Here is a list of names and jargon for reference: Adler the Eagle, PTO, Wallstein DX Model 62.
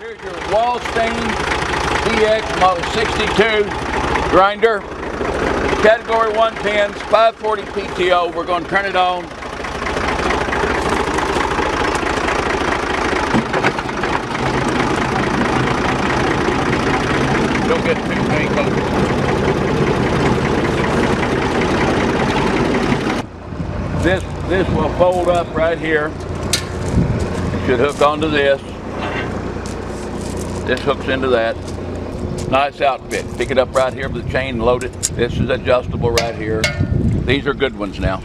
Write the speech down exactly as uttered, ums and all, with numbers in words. Here's your Wallstein D X Model sixty-two grinder. Category one pins, five forty P T O. We're going to turn it on. Don't get too many close. This, this will fold up right here. It should hook onto this. This hooks into that. Nice outfit. Pick it up right here with the chain, load it. This is adjustable right here. These are good ones now.